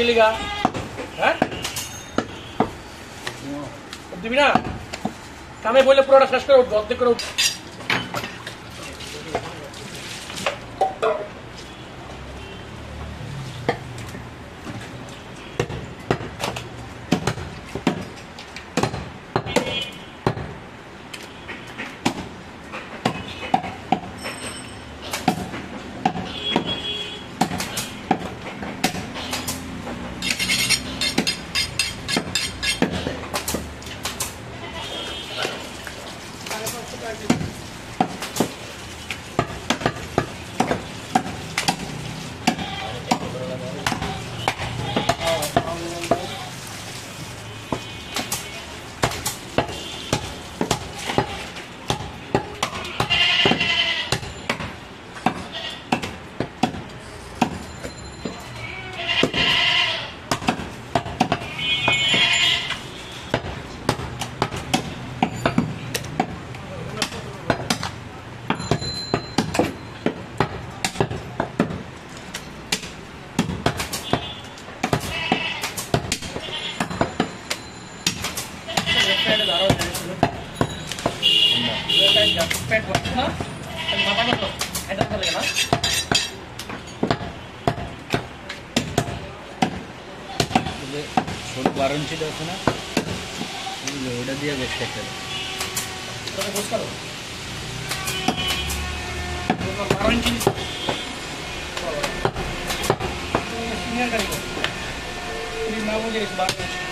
Liga, ¿eh? Divina, también voy a probar a hacer un de cruz. Orange.